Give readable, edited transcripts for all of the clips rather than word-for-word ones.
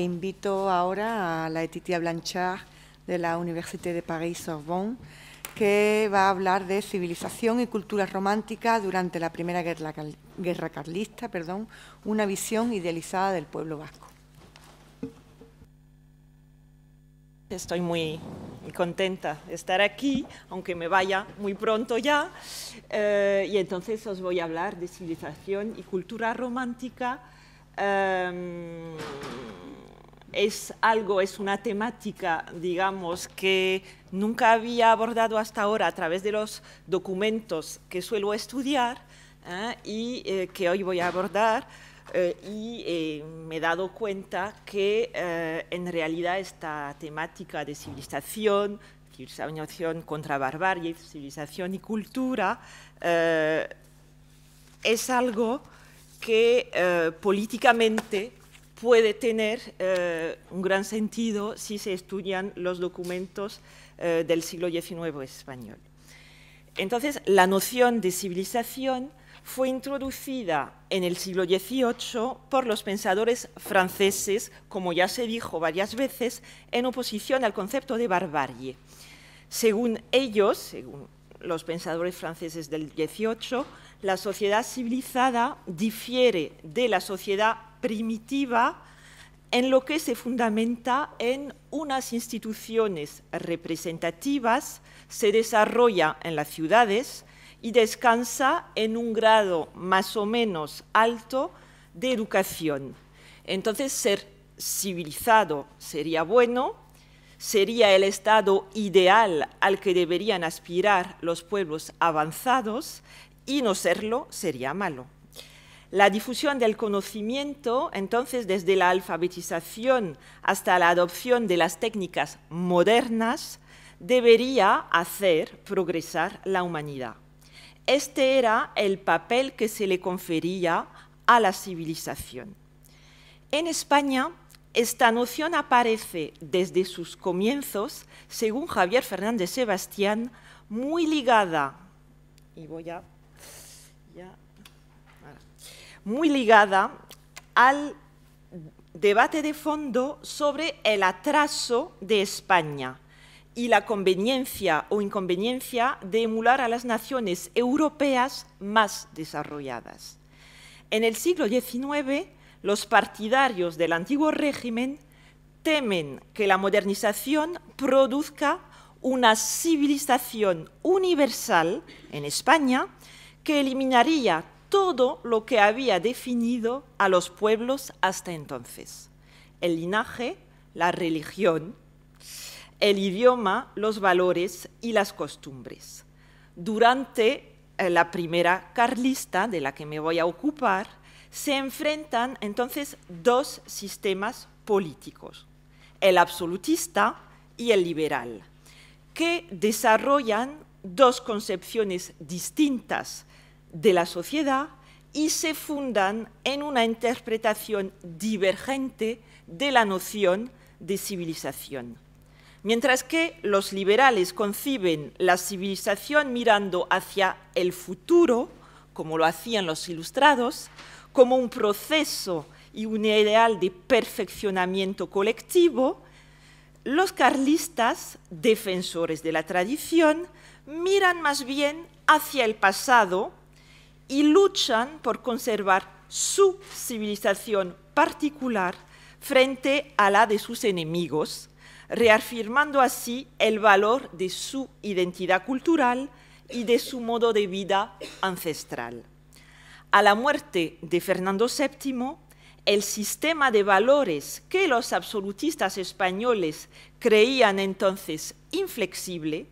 Invito ahora a Laetitia Blanchard de la Université de Paris-Sorbonne, que va a hablar de civilización y cultura romántica durante la Primera Guerra Carlista, una visión idealizada del pueblo vasco. Estoy muy contenta de estar aquí, aunque me vaya muy pronto ya, y entonces os voy a hablar de civilización y cultura romántica. Es una temática, digamos, que nunca había abordado hasta ahora a través de los documentos que suelo estudiar y que hoy voy a abordar, y me he dado cuenta que en realidad esta temática de civilización, civilización contra barbarie, civilización y cultura, es algo que políticamente puede tener un gran sentido si se estudian los documentos del siglo XIX español. Entonces, la noción de civilización fue introducida en el siglo XVIII por los pensadores franceses, como ya se dijo varias veces, en oposición al concepto de barbarie. Según ellos, según los pensadores franceses del XVIII, la sociedad civilizada difiere de la sociedad primitiva en lo que se fundamenta en unas instituciones representativas, se desarrolla en las ciudades y descansa en un grado más o menos alto de educación. Entonces, ser civilizado sería bueno, sería el estado ideal al que deberían aspirar los pueblos avanzados, y no serlo sería malo. La difusión del conocimiento, entonces, desde la alfabetización hasta la adopción de las técnicas modernas, debería hacer progresar la humanidad. Este era el papel que se le confería a la civilización. En España, esta noción aparece desde sus comienzos, según Javier Fernández Sebastián, muy ligada, muy ligada al debate de fondo sobre el atraso de España y la conveniencia o inconveniencia de emular a las naciones europeas más desarrolladas. En el siglo XIX, los partidarios del antiguo régimen temen que la modernización produzca una civilización universal en España que eliminaría todo lo que había definido a los pueblos hasta entonces: el linaje, la religión, el idioma, los valores y las costumbres. Durante la Primera Carlista, de la que me voy a ocupar, se enfrentan entonces dos sistemas políticos, el absolutista y el liberal, que desarrollan dos concepciones distintas de la sociedad y se fundan en una interpretación divergente de la noción de civilización. Mientras que los liberales conciben la civilización mirando hacia el futuro, como lo hacían los ilustrados, como un proceso y un ideal de perfeccionamiento colectivo, los carlistas, defensores de la tradición, miran más bien hacia el pasado y luchan por conservar su civilización particular frente a la de sus enemigos, reafirmando así el valor de su identidad cultural y de su modo de vida ancestral. A la muerte de Fernando VII, el sistema de valores que los absolutistas españoles creían entonces inflexible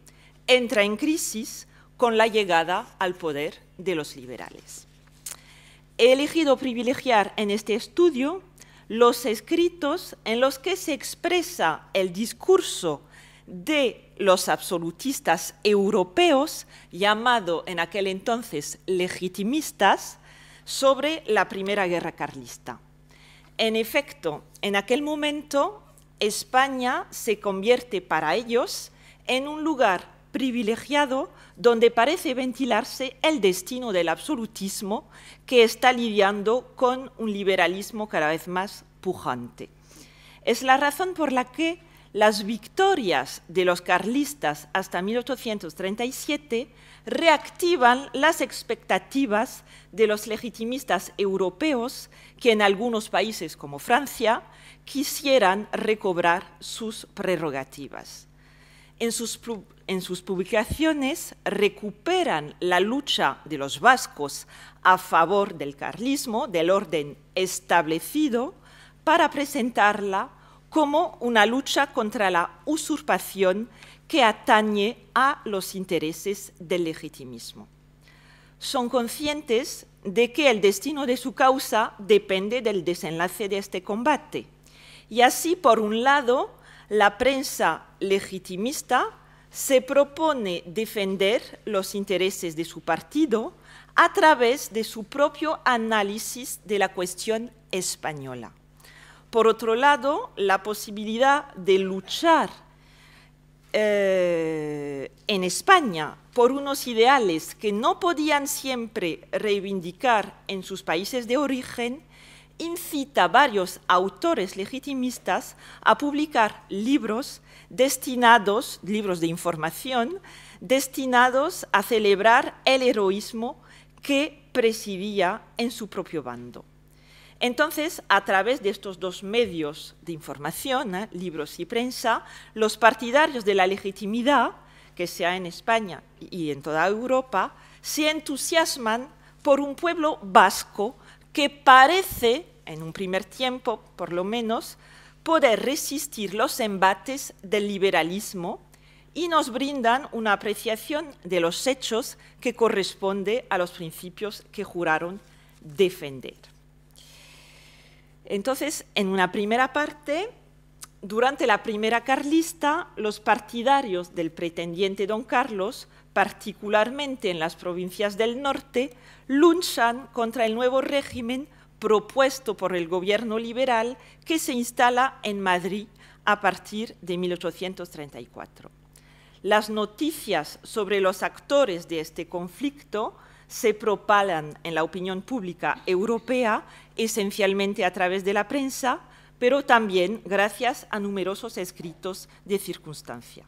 entra en crisis con la llegada al poder de los liberales. He elegido privilegiar en este estudio los escritos en los que se expresa el discurso de los absolutistas europeos, llamado en aquel entonces legitimistas, sobre la Primera Guerra Carlista. En efecto, en aquel momento, España se convierte para ellos en un lugar privilegiado donde parece ventilarse el destino del absolutismo, que está lidiando con un liberalismo cada vez más pujante. Es la razón por la que las victorias de los carlistas hasta 1837 reactivan las expectativas de los legitimistas europeos que en algunos países como Francia quisieran recobrar sus prerrogativas. En sus publicaciones recuperan la lucha de los vascos a favor del carlismo, del orden establecido, para presentarla como una lucha contra la usurpación que atañe a los intereses del legitimismo. Son conscientes de que el destino de su causa depende del desenlace de este combate. Y así, por un lado, la prensa legitimista se propone defender los intereses de su partido a través de su propio análisis de la cuestión española. Por otro lado, la posibilidad de luchar en España por unos ideales que no podían siempre reivindicar en sus países de origen incita a varios autores legitimistas a publicar libros de información, destinados a celebrar el heroísmo que presidía en su propio bando. Entonces, a través de estos dos medios de información, libros y prensa, los partidarios de la legitimidad, que sea en España y en toda Europa, se entusiasman por un pueblo vasco que parece, en un primer tiempo por lo menos, poder resistir los embates del liberalismo y nos brindan una apreciación de los hechos que corresponde a los principios que juraron defender. Entonces, en una primera parte, durante la Primera Carlista, los partidarios del pretendiente don Carlos, particularmente en las provincias del norte, luchan contra el nuevo régimen propuesto por el gobierno liberal que se instala en Madrid a partir de 1834. Las noticias sobre los actores de este conflicto se propagan en la opinión pública europea, esencialmente a través de la prensa, pero también gracias a numerosos escritos de circunstancia.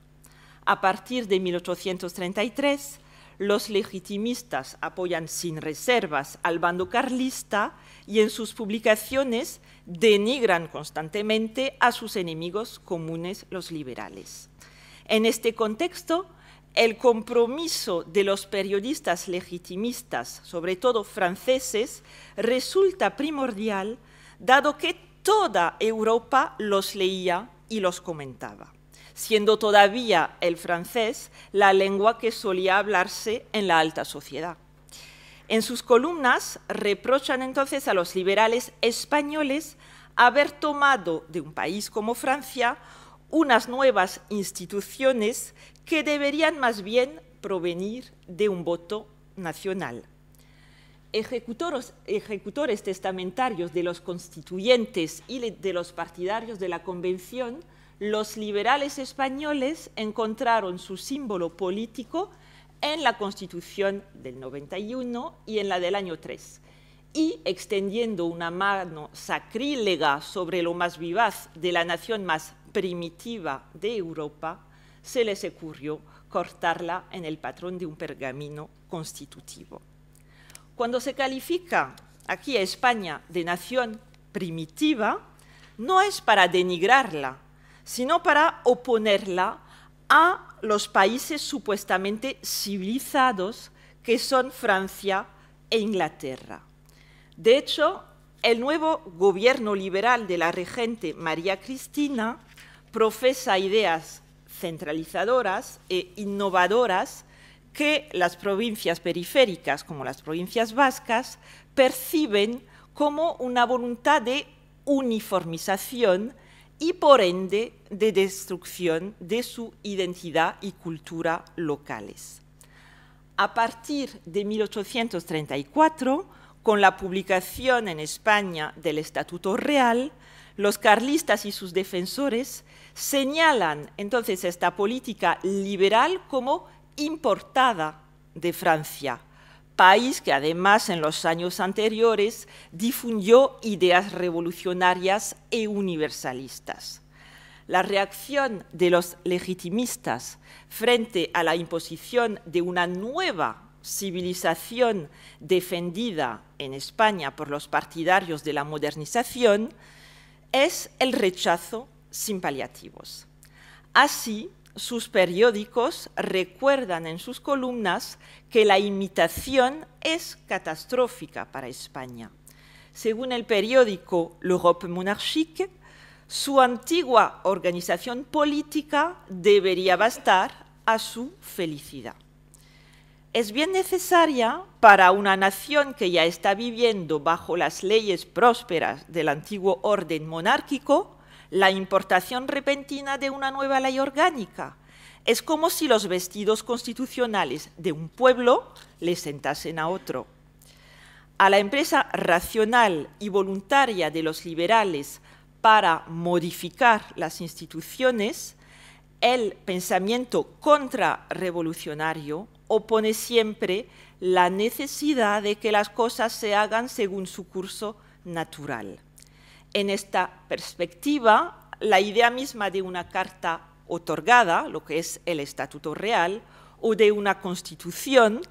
A partir de 1833, los legitimistas apoyan sin reservas al bando carlista y en sus publicaciones denigran constantemente a sus enemigos comunes, los liberales. En este contexto, el compromiso de los periodistas legitimistas, sobre todo franceses, resulta primordial, dado que toda Europa los leía y los comentaba, siendo todavía el francés la lengua que solía hablarse en la alta sociedad. En sus columnas reprochan entonces a los liberales españoles haber tomado de un país como Francia unas nuevas instituciones que deberían más bien provenir de un voto nacional. Ejecutores testamentarios de los constituyentes y de los partidarios de la Convención, los liberales españoles encontraron su símbolo político en la Constitución del 91 y en la del año 3, y extendiendo una mano sacrílega sobre lo más vivaz de la nación más primitiva de Europa, se les ocurrió cortarla en el patrón de un pergamino constitutivo. Cuando se califica aquí a España de nación primitiva, no es para denigrarla, sino para oponerla a los países supuestamente civilizados que son Francia e Inglaterra. De hecho, el nuevo gobierno liberal de la regente María Cristina profesa ideas centralizadoras e innovadoras que las provincias periféricas, como las provincias vascas, perciben como una voluntad de uniformización y, por ende, de destrucción de su identidad y cultura locales. A partir de 1834, con la publicación en España del Estatuto Real, los carlistas y sus defensores señalan entonces esta política liberal como importada de Francia, país que además en los años anteriores difundió ideas revolucionarias e universalistas. La reacción de los legitimistas frente a la imposición de una nueva civilización defendida en España por los partidarios de la modernización es el rechazo sin paliativos. Así, sus periódicos recuerdan en sus columnas que la imitación es catastrófica para España. Según el periódico L'Europe Monarchique, su antigua organización política debería bastar a su felicidad. Es bien necesaria para una nación que ya está viviendo bajo las leyes prósperas del antiguo orden monárquico la importación repentina de una nueva ley orgánica. Es como si los vestidos constitucionales de un pueblo le sentasen a otro. A la empresa racional y voluntaria de los liberales para modificar las instituciones, el pensamiento contrarrevolucionario opone siempre la necesidad de que las cosas se hagan según su curso natural. En esta perspectiva, la idea misma de una carta otorgada, lo que es el Estatuto Real, o de una Constitución,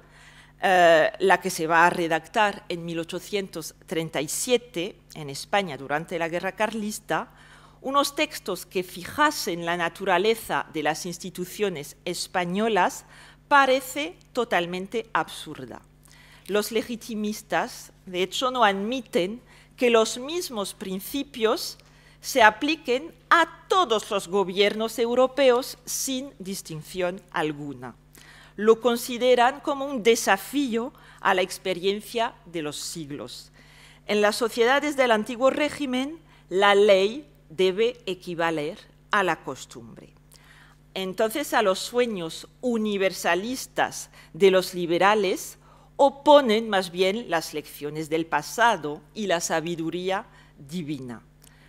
la que se va a redactar en 1837 en España durante la Guerra Carlista, unos textos que fijasen la naturaleza de las instituciones españolas, parece totalmente absurda. Los legitimistas, de hecho, no admiten que los mismos principios se apliquen a todos los gobiernos europeos sin distinción alguna. Lo consideran como un desafío a la experiencia de los siglos. En las sociedades del antiguo régimen, la ley debe equivaler a la costumbre. Entonces, a los sueños universalistas de los liberales, oponen más bien las lecciones del pasado y la sabiduría divina.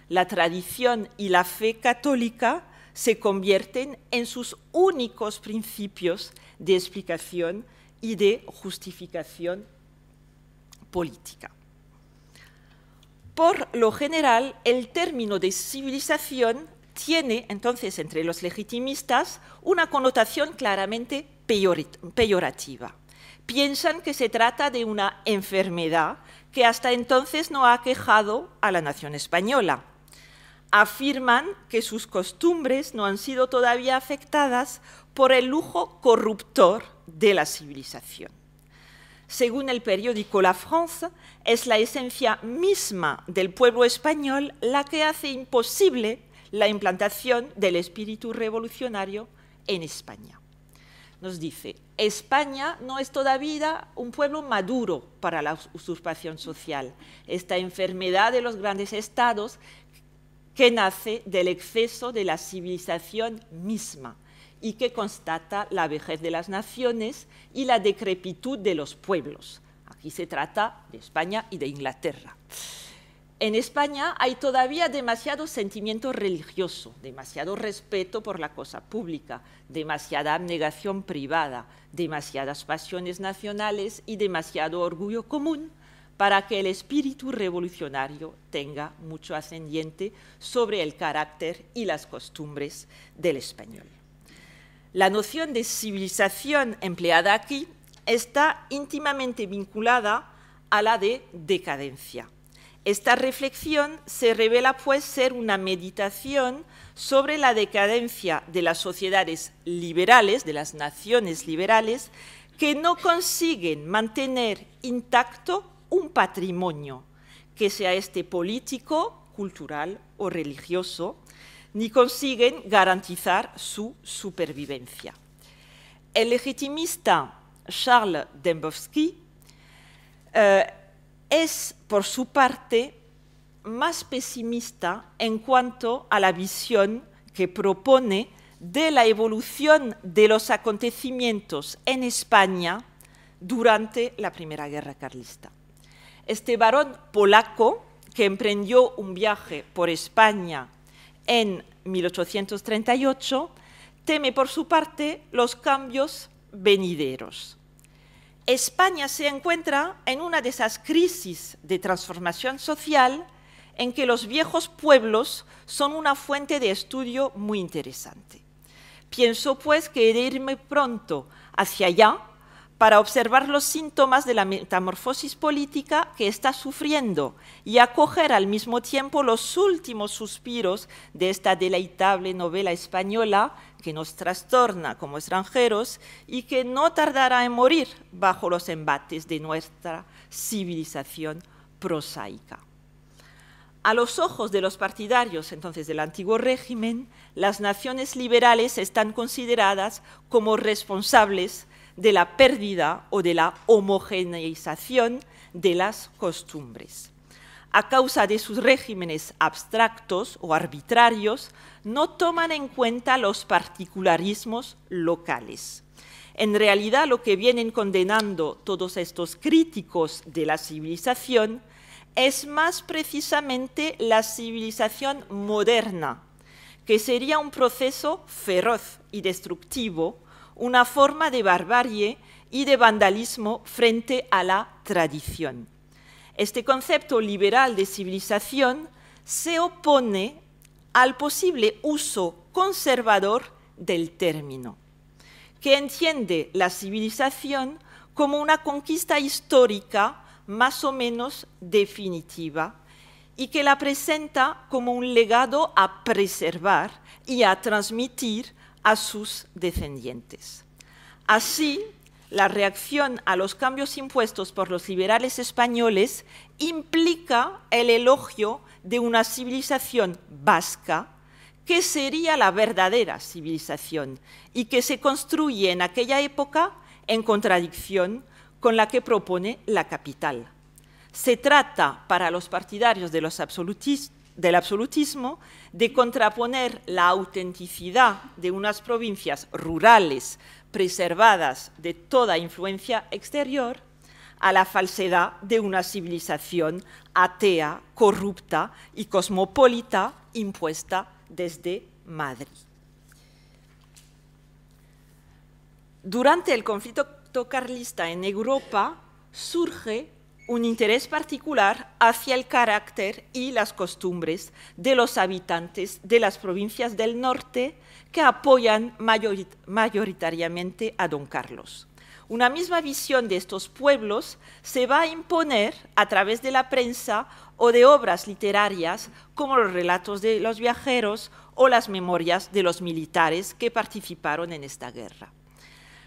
La tradición y la fe católica se convierten en sus únicos principios de explicación y de justificación política. Por lo general, el término de civilización tiene, entonces, entre los legitimistas, una connotación claramente peyorativa. Piensan que se trata de una enfermedad que hasta entonces no ha aquejado a la nación española. Afirman que sus costumbres no han sido todavía afectadas por el lujo corruptor de la civilización. Según el periódico La France, es la esencia misma del pueblo español la que hace imposible la implantación del espíritu revolucionario en España. Nos dice, España no es todavía un pueblo maduro para la usurpación social, esta enfermedad de los grandes estados que nace del exceso de la civilización misma y que constata la vejez de las naciones y la decrepitud de los pueblos. Aquí se trata de España y de Inglaterra. En España hay todavía demasiado sentimiento religioso, demasiado respeto por la cosa pública, demasiada abnegación privada, demasiadas pasiones nacionales y demasiado orgullo común para que el espíritu revolucionario tenga mucho ascendiente sobre el carácter y las costumbres del español. La noción de civilización empleada aquí está íntimamente vinculada a la de decadencia. Esta reflexión se revela, pues, ser una meditación sobre la decadencia de las sociedades liberales, de las naciones liberales, que no consiguen mantener intacto un patrimonio, que sea este político, cultural o religioso, ni consiguen garantizar su supervivencia. El legitimista Charles Dembowski es, por su parte, más pesimista en cuanto a la visión que propone de la evolución de los acontecimientos en España durante la Primera Guerra Carlista. Este barón polaco, que emprendió un viaje por España en 1838, teme, por su parte, los cambios venideros. España se encuentra en una de esas crisis de transformación social en que los viejos pueblos son una fuente de estudio muy interesante. Pienso, pues, que he de irme pronto hacia allá para observar los síntomas de la metamorfosis política que está sufriendo y acoger al mismo tiempo los últimos suspiros de esta deleitable novela española que nos trastorna como extranjeros y que no tardará en morir bajo los embates de nuestra civilización prosaica. A los ojos de los partidarios, entonces, del antiguo régimen, las naciones liberales están consideradas como responsables de la pérdida o de la homogeneización de las costumbres. A causa de sus regímenes abstractos o arbitrarios, no toman en cuenta los particularismos locales. En realidad, lo que vienen condenando todos estos críticos de la civilización es más precisamente la civilización moderna, que sería un proceso feroz y destructivo, una forma de barbarie y de vandalismo frente a la tradición. Este concepto liberal de civilización se opone al posible uso conservador del término, que entiende la civilización como una conquista histórica más o menos definitiva y que la presenta como un legado a preservar y a transmitir a sus descendientes. Así, la reacción a los cambios impuestos por los liberales españoles implica el elogio de una civilización vasca que sería la verdadera civilización y que se construye en aquella época en contradicción con la que propone la capital. Se trata, para los partidarios de los del absolutismo, de contraponer la autenticidad de unas provincias rurales preservadas de toda influencia exterior a la falsedad de una civilización atea, corrupta y cosmopolita impuesta desde Madrid. Durante el conflicto carlista en Europa surge un interés particular hacia el carácter y las costumbres de los habitantes de las provincias del norte que apoyan mayoritariamente a don Carlos. Una misma visión de estos pueblos se va a imponer a través de la prensa o de obras literarias como los relatos de los viajeros o las memorias de los militares que participaron en esta guerra.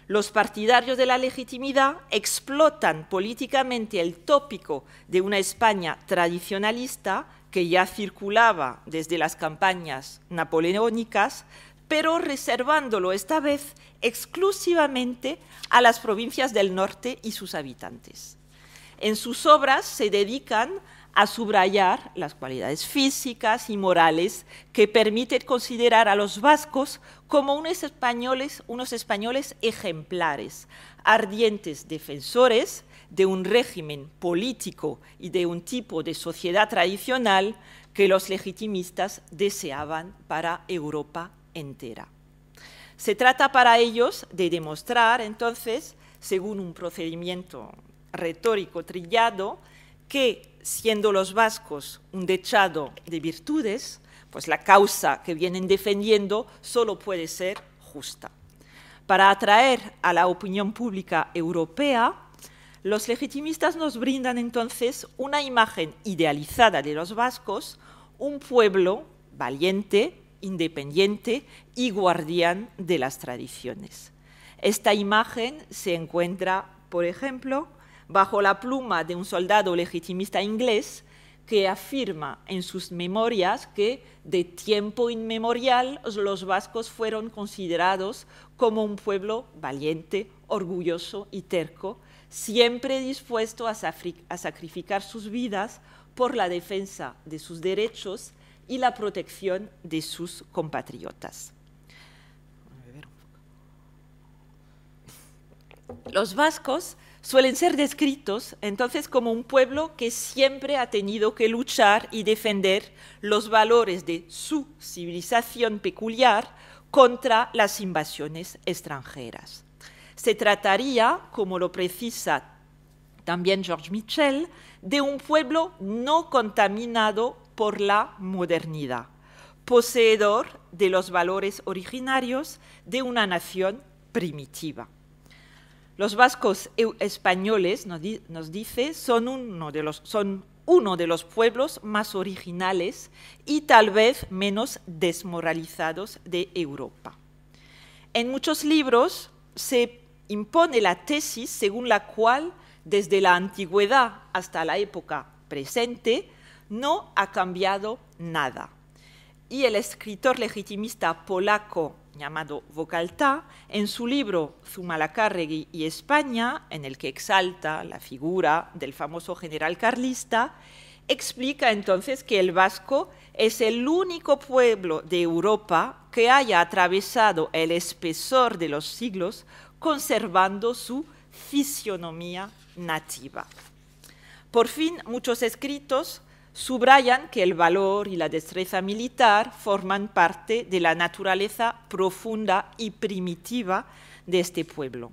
Los partidarios de la legitimidad explotan políticamente el tópico de una España tradicionalista que ya circulaba desde las campañas napoleónicas, pero reservándolo esta vez exclusivamente a las provincias del norte y sus habitantes. En sus obras se dedican a subrayar las cualidades físicas y morales que permiten considerar a los vascos como unos españoles ejemplares, ardientes defensores de un régimen político y de un tipo de sociedad tradicional que los legitimistas deseaban para Europa entera. Se trata para ellos de demostrar, entonces, según un procedimiento retórico trillado, que siendo los vascos un dechado de virtudes, pues la causa que vienen defendiendo solo puede ser justa. Para atraer a la opinión pública europea, los legitimistas nos brindan entonces una imagen idealizada de los vascos, un pueblo valiente, independiente y guardián de las tradiciones. Esta imagen se encuentra, por ejemplo, bajo la pluma de un soldado legitimista inglés que afirma en sus memorias que de tiempo inmemorial los vascos fueron considerados como un pueblo valiente, orgulloso y terco, siempre dispuesto a sacrificar sus vidas por la defensa de sus derechos y la protección de sus compatriotas. Los vascos suelen ser descritos entonces como un pueblo que siempre ha tenido que luchar y defender los valores de su civilización peculiar contra las invasiones extranjeras. Se trataría, como lo precisa también George Mitchell, de un pueblo no contaminado por la modernidad, poseedor de los valores originarios de una nación primitiva. Los vascos españoles, nos dice, son uno de los pueblos más originales y tal vez menos desmoralizados de Europa. En muchos libros se impone la tesis según la cual desde la antigüedad hasta la época presente no ha cambiado nada. Y el escritor legitimista polaco llamado Vocaltá, en su libro Zumalacárregui y España, en el que exalta la figura del famoso general carlista, explica entonces que el vasco es el único pueblo de Europa que haya atravesado el espesor de los siglos conservando su fisionomía nativa. Por fin, muchos escritos subrayan que el valor y la destreza militar forman parte de la naturaleza profunda y primitiva de este pueblo.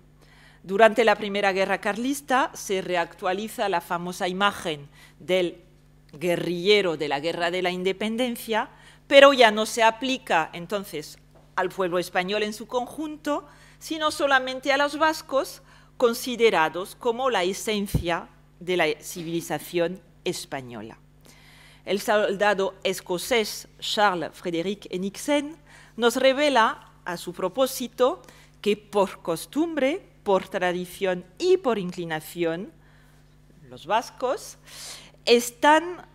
Durante la Primera Guerra Carlista se reactualiza la famosa imagen del guerrillero de la Guerra de la Independencia, pero ya no se aplica entonces al pueblo español en su conjunto, sino solamente a los vascos, considerados como la esencia de la civilización española. El soldado escocés Charles Frédéric Enixen nos revela a su propósito que por costumbre, por tradición y por inclinación, los vascos están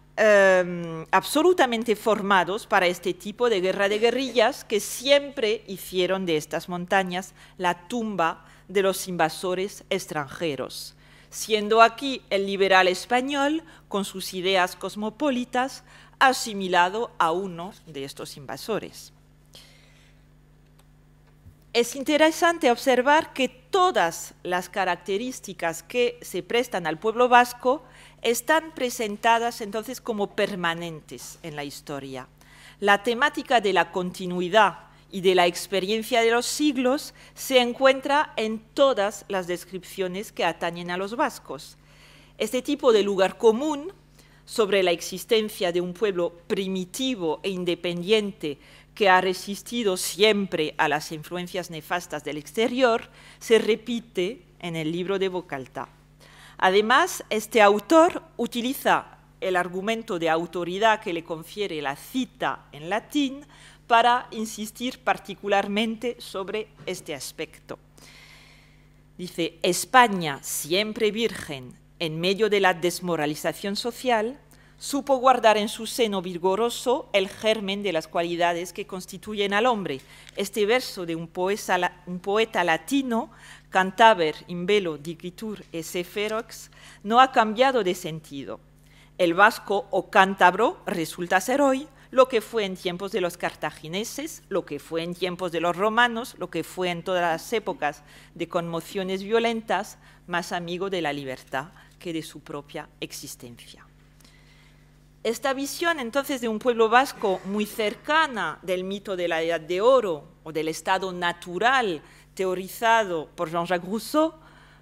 absolutamente formados para este tipo de guerra de guerrillas que siempre hicieron de estas montañas la tumba de los invasores extranjeros, siendo aquí el liberal español, con sus ideas cosmopolitas, asimilado a uno de estos invasores. Es interesante observar que todas las características que se prestan al pueblo vasco están presentadas entonces como permanentes en la historia. La temática de la continuidad y de la experiencia de los siglos se encuentra en todas las descripciones que atañen a los vascos. Este tipo de lugar común sobre la existencia de un pueblo primitivo e independiente que ha resistido siempre a las influencias nefastas del exterior se repite en el libro de Vocaltá. Además, este autor utiliza el argumento de autoridad que le confiere la cita en latín para insistir particularmente sobre este aspecto. Dice, España, siempre virgen, en medio de la desmoralización social, supo guardar en su seno vigoroso el germen de las cualidades que constituyen al hombre. Este verso de un poeta latino, Cantaber in velo dicitur esse ferox, no ha cambiado de sentido. El vasco o cántabro resulta ser hoy lo que fue en tiempos de los cartagineses, lo que fue en tiempos de los romanos, lo que fue en todas las épocas de conmociones violentas, más amigo de la libertad que de su propia existencia. Esta visión, entonces, de un pueblo vasco muy cercana del mito de la Edad de Oro o del estado natural teorizado por Jean-Jacques Rousseau,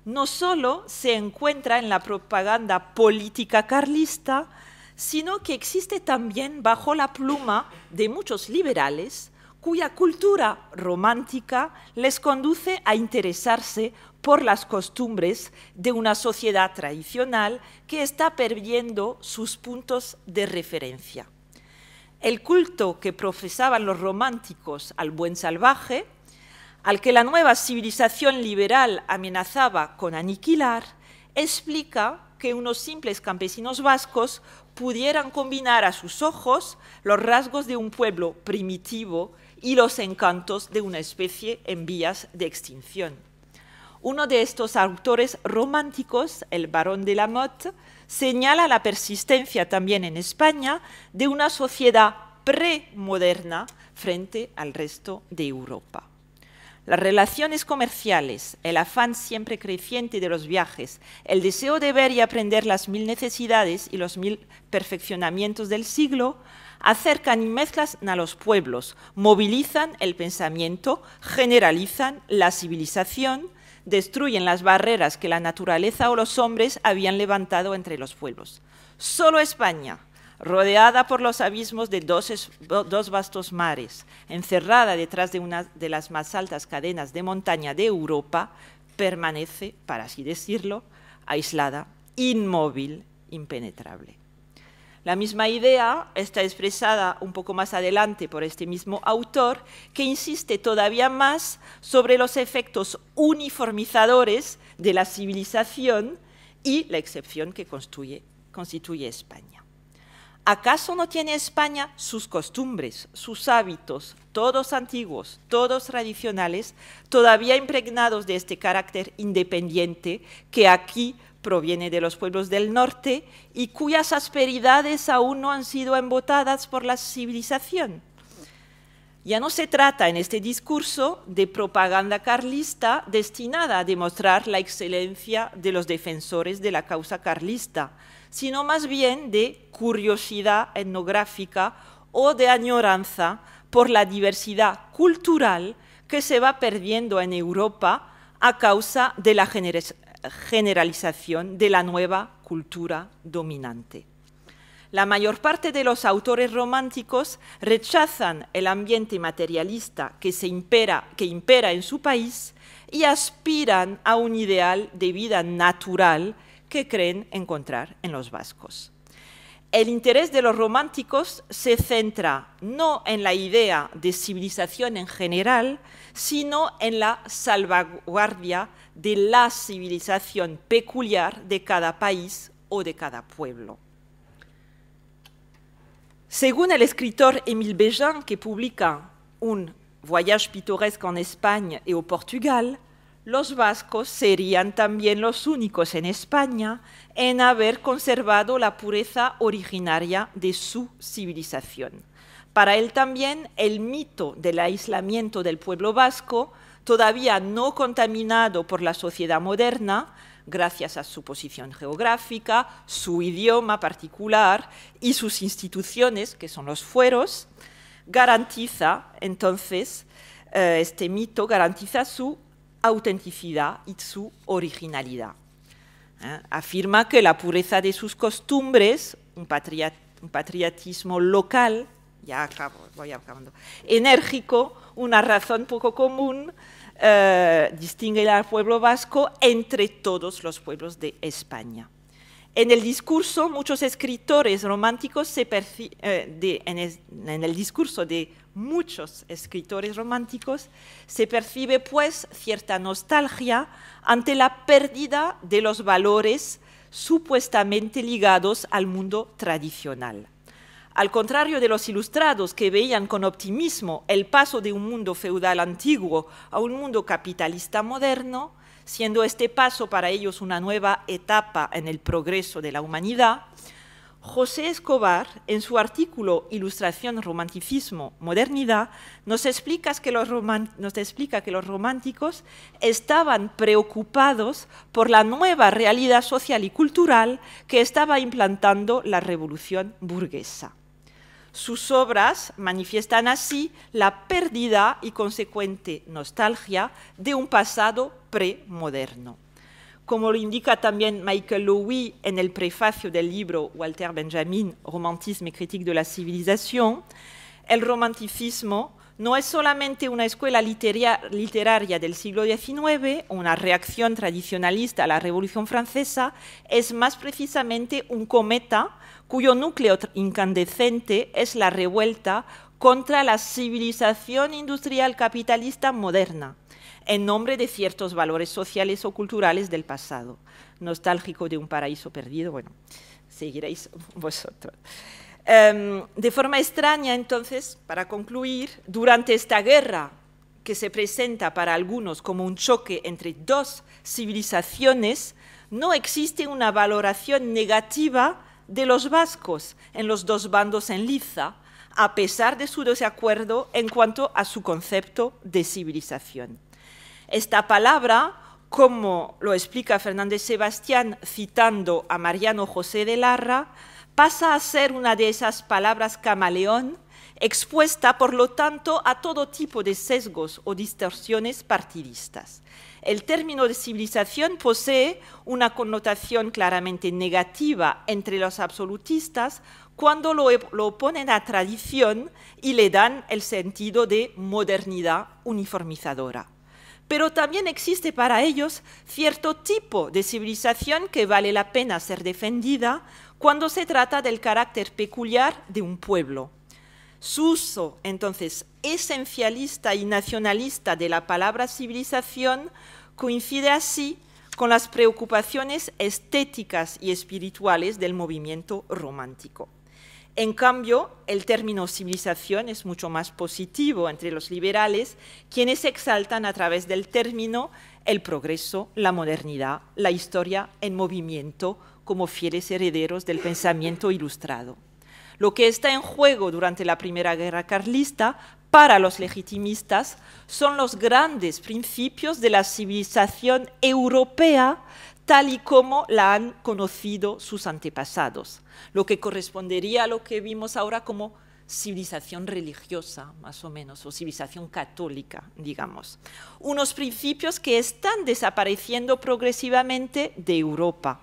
no solo se encuentra en la propaganda política carlista, sino que existe también bajo la pluma de muchos liberales cuya cultura romántica les conduce a interesarse por las costumbres de una sociedad tradicional que está perdiendo sus puntos de referencia. El culto que profesaban los románticos al buen salvaje, al que la nueva civilización liberal amenazaba con aniquilar, explica que unos simples campesinos vascos pudieran combinar a sus ojos los rasgos de un pueblo primitivo y los encantos de una especie en vías de extinción. Uno de estos autores románticos, el Barón de la Motte, señala la persistencia también en España de una sociedad premoderna frente al resto de Europa. Las relaciones comerciales, el afán siempre creciente de los viajes, el deseo de ver y aprender las mil necesidades y los mil perfeccionamientos del siglo, acercan y mezclan a los pueblos, movilizan el pensamiento, generalizan la civilización, destruyen las barreras que la naturaleza o los hombres habían levantado entre los pueblos. Solo España, rodeada por los abismos de dos vastos mares, encerrada detrás de una de las más altas cadenas de montaña de Europa, permanece, para así decirlo, aislada, inmóvil, impenetrable. La misma idea está expresada un poco más adelante por este mismo autor, que insiste todavía más sobre los efectos uniformizadores de la civilización y la excepción que constituye España. ¿Acaso no tiene España sus costumbres, sus hábitos, todos antiguos, todos tradicionales, todavía impregnados de este carácter independiente que aquí proviene de los pueblos del norte y cuyas asperidades aún no han sido embotadas por la civilización? Ya no se trata en este discurso de propaganda carlista destinada a demostrar la excelencia de los defensores de la causa carlista, sino más bien de curiosidad etnográfica o de añoranza por la diversidad cultural que se va perdiendo en Europa a causa de la generalización de la nueva cultura dominante. La mayor parte de los autores románticos rechazan el ambiente materialista que impera en su país y aspiran a un ideal de vida natural que creen encontrar en los vascos. El interés de los románticos se centra no en la idea de civilización en general, sino en la salvaguardia de la civilización peculiar de cada país o de cada pueblo. Según el escritor Émile Béjean, que publica un voyage pittoresco en España y en Portugal, los vascos serían también los únicos en España en haber conservado la pureza originaria de su civilización. Para él también el mito del aislamiento del pueblo vasco, todavía no contaminado por la sociedad moderna, gracias a su posición geográfica, su idioma particular y sus instituciones, que son los fueros, garantiza entonces, este mito garantiza su autenticidad y su originalidad. Afirma que la pureza de sus costumbres, un patriotismo local, voy acabando, enérgico, una razón poco común, distingue al pueblo vasco entre todos los pueblos de España. En el discurso, muchos escritores románticos se percibe pues cierta nostalgia ante la pérdida de los valores supuestamente ligados al mundo tradicional. Al contrario de los ilustrados que veían con optimismo el paso de un mundo feudal antiguo a un mundo capitalista moderno, siendo este paso para ellos una nueva etapa en el progreso de la humanidad, José Escobar, en su artículo Ilustración, Romanticismo, Modernidad, nos explica que los románticos estaban preocupados por la nueva realidad social y cultural que estaba implantando la revolución burguesa. Sus obras manifiestan así la pérdida y consecuente nostalgia de un pasado premoderno. Como lo indica también Michael Löwy en el prefacio del libro Walter Benjamin, Romantisme critique de la civilización, el romanticismo no es solamente una escuela literaria del siglo XIX, una reacción tradicionalista a la Revolución Francesa, es más precisamente un cometa cuyo núcleo incandescente es la revuelta contra la civilización industrial capitalista moderna, en nombre de ciertos valores sociales o culturales del pasado. Nostálgico de un paraíso perdido, bueno, seguiréis vosotros. De forma extraña, entonces, para concluir, durante esta guerra, que se presenta para algunos como un choque entre dos civilizaciones, no existe una valoración negativa de los vascos en los dos bandos en liza, a pesar de su desacuerdo en cuanto a su concepto de civilización. Esta palabra, como lo explica Fernández Sebastián citando a Mariano José de Larra, pasa a ser una de esas palabras camaleón expuesta, por lo tanto, a todo tipo de sesgos o distorsiones partidistas. El término de civilización posee una connotación claramente negativa entre los absolutistas cuando lo oponen a tradición y le dan el sentido de modernidad uniformizadora. Pero también existe para ellos cierto tipo de civilización que vale la pena ser defendida cuando se trata del carácter peculiar de un pueblo. Su uso, entonces, esencialista y nacionalista de la palabra civilización coincide así con las preocupaciones estéticas y espirituales del movimiento romántico. En cambio, el término civilización es mucho más positivo entre los liberales, quienes exaltan a través del término el progreso, la modernidad, la historia en movimiento como fieles herederos del pensamiento ilustrado. Lo que está en juego durante la Primera Guerra Carlista para los legitimistas son los grandes principios de la civilización europea tal y como la han conocido sus antepasados, lo que correspondería a lo que vimos ahora como civilización religiosa, más o menos, o civilización católica, digamos. Unos principios que están desapareciendo progresivamente de Europa.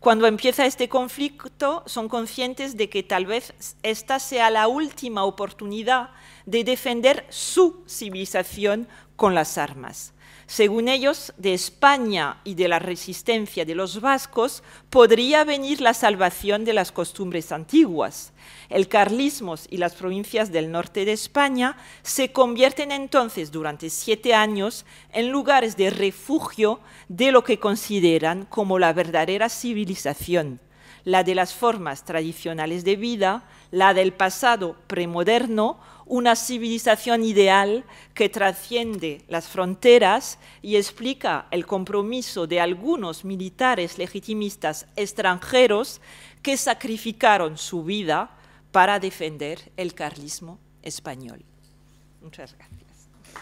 Cuando empieza este conflicto, son conscientes de que tal vez esta sea la última oportunidad de defender su civilización con las armas. Según ellos, de España y de la resistencia de los vascos podría venir la salvación de las costumbres antiguas. El carlismo y las provincias del norte de España se convierten entonces durante 7 años en lugares de refugio de lo que consideran como la verdadera civilización, la de las formas tradicionales de vida, la del pasado premoderno, una civilización ideal que trasciende las fronteras y explica el compromiso de algunos militares legitimistas extranjeros que sacrificaron su vida para defender el carlismo español. Muchas gracias.